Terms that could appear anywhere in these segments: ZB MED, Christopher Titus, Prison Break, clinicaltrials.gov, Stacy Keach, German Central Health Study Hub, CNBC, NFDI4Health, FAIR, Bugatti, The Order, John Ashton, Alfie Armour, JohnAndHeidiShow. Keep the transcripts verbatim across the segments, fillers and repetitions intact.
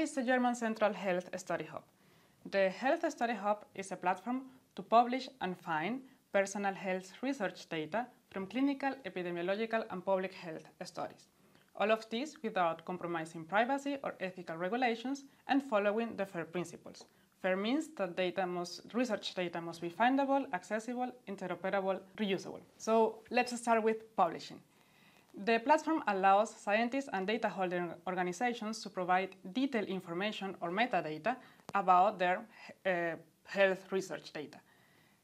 What is the German Central Health Study Hub? The Health Study Hub is a platform to publish and find personal health research data from clinical, epidemiological and public health studies. All of this without compromising privacy or ethical regulations and following the FAIR principles. FAIR means that data must, research data must be findable, accessible, interoperable, reusable. So let's start with publishing. The platform allows scientists and data holding organizations to provide detailed information or metadata about their uh, health research data.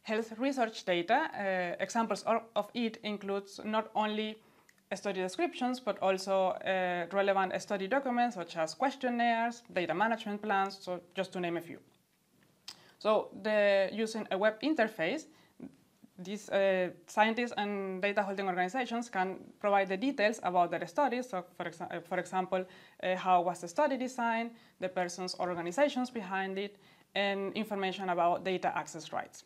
Health research data, uh, examples of it includes not only study descriptions, but also uh, relevant study documents such as questionnaires, data management plans, so just to name a few. So the, using a web interface, these uh, scientists and data holding organizations can provide the details about their studies. So for, exa for example, uh, how was the study designed, the persons or organizations behind it, and information about data access rights.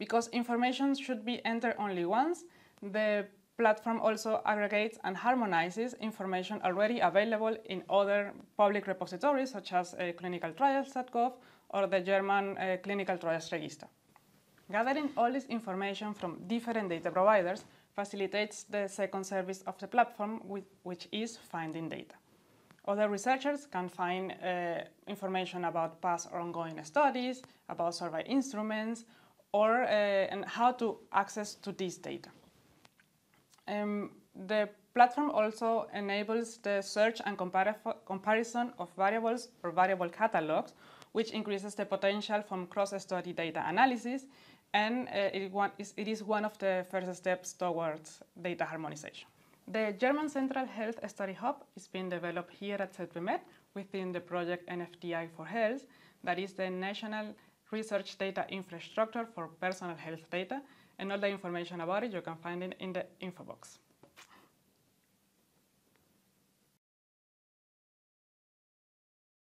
Because information should be entered only once, the platform also aggregates and harmonizes information already available in other public repositories such as uh, clinical trials dot gov or the German uh, Clinical Trials Register. Gathering all this information from different data providers facilitates the second service of the platform, which is finding data. Other researchers can find uh, information about past or ongoing studies, about survey instruments, or uh, and how to access to this data. Um, the platform also enables the search and comparison of variables or variable catalogs, which increases the potential from cross-study data analysis, and uh, it, one, it is one of the first steps towards data harmonization. The German Central Health Study Hub is being developed here at Z B MED within the project N F D I four Health, that is the National Research Data Infrastructure for Personal Health Data, and all the information about it you can find it in the info box.